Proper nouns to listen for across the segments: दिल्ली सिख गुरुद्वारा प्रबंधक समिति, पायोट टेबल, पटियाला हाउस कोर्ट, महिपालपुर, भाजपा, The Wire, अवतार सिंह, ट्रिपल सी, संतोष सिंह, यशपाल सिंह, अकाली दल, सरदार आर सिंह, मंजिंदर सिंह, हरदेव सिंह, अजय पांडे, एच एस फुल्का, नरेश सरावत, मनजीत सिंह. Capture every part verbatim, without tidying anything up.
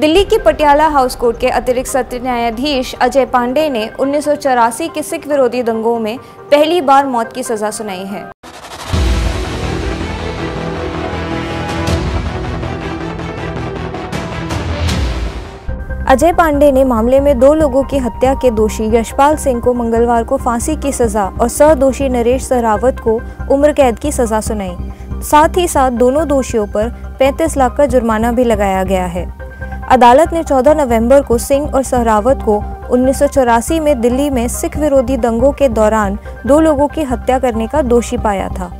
दिल्ली की पटियाला हाउस कोर्ट के अतिरिक्त सत्र न्यायाधीश अजय पांडे ने उन्नीस सौ चौरासी के सिख विरोधी दंगों में पहली बार मौत की सजा सुनाई है। अजय पांडे ने मामले में दो लोगों की हत्या के दोषी यशपाल सिंह को मंगलवार को फांसी की सजा और सहदोषी नरेश सरावत को उम्र कैद की सजा सुनाई। साथ ही साथ दोनों दोषियों पर पैंतीस लाख का जुर्माना भी लगाया गया है। अदालत ने चौदह नवंबर को सिंह और सरावत को उन्नीस सौ चौरासी में दिल्ली में सिख विरोधी दंगों के दौरान दो लोगों की हत्या करने का दोषी पाया था।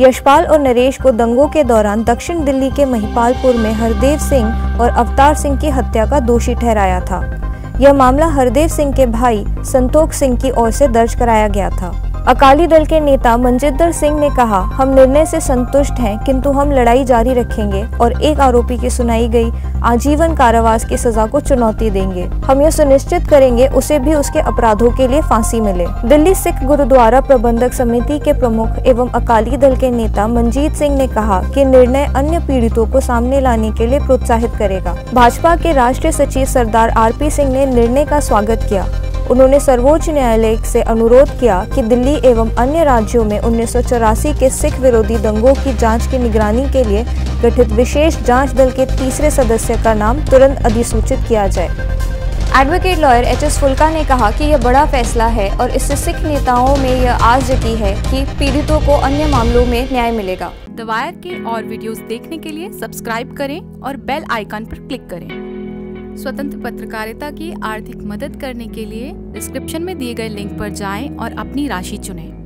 यशपाल और नरेश को दंगों के दौरान दक्षिण दिल्ली के महिपालपुर में हरदेव सिंह और अवतार सिंह की हत्या का दोषी ठहराया था। यह मामला हरदेव सिंह के भाई संतोष सिंह की ओर से दर्ज कराया गया था। अकाली दल के नेता मंजिंदर सिंह ने कहा, हम निर्णय से संतुष्ट हैं, किंतु हम लड़ाई जारी रखेंगे और एक आरोपी की सुनाई गई आजीवन कारावास की सजा को चुनौती देंगे। हम यह सुनिश्चित करेंगे उसे भी उसके अपराधों के लिए फांसी मिले। दिल्ली सिख गुरुद्वारा प्रबंधक समिति के प्रमुख एवं अकाली दल के नेता मनजीत सिंह ने कहा कि निर्णय अन्य पीड़ितों को सामने लाने के लिए प्रोत्साहित करेगा। भाजपा के राष्ट्रीय सचिव सरदार आर सिंह ने निर्णय का स्वागत किया। उन्होंने सर्वोच्च न्यायालय से अनुरोध किया कि दिल्ली एवं अन्य राज्यों में उन्नीस सौ चौरासी के सिख विरोधी दंगों की जांच की निगरानी के लिए गठित विशेष जांच दल के तीसरे सदस्य का नाम तुरंत अधिसूचित किया जाए। एडवोकेट लॉयर एच एस फुल्का ने कहा कि यह बड़ा फैसला है और इससे सिख नेताओं में यह आस जगी है कि पीड़ितों को अन्य मामलों में न्याय मिलेगा। द वायर के और वीडियोस देखने के लिए सब्सक्राइब करें और बेल आइकन पर क्लिक करें। स्वतंत्र पत्रकारिता की आर्थिक मदद करने के लिए डिस्क्रिप्शन में दिए गए लिंक पर जाएं और अपनी राशि चुनें।